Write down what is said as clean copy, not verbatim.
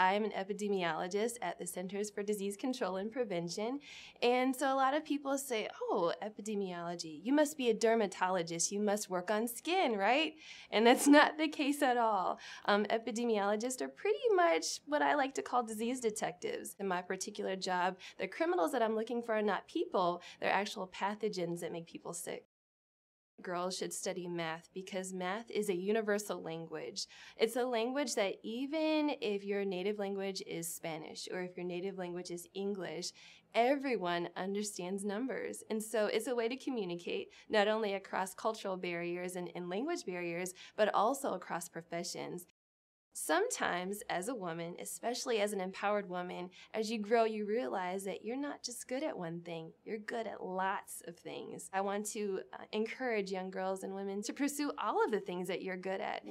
I am an epidemiologist at the Centers for Disease Control and Prevention. And so a lot of people say, oh, epidemiology, you must be a dermatologist, you must work on skin, right? And that's not the case at all. Epidemiologists are pretty much what I like to call disease detectives. In my particular job, the criminals that I'm looking for are not people, they're actual pathogens that make people sick. Girls should study math because math is a universal language. It's a language that even if your native language is Spanish or if your native language is English, everyone understands numbers. And so it's a way to communicate not only across cultural barriers and language barriers, but also across professions. Sometimes, as a woman, especially as an empowered woman, as you grow, you realize that you're not just good at one thing, you're good at lots of things. I want to encourage young girls and women to pursue all of the things that you're good at.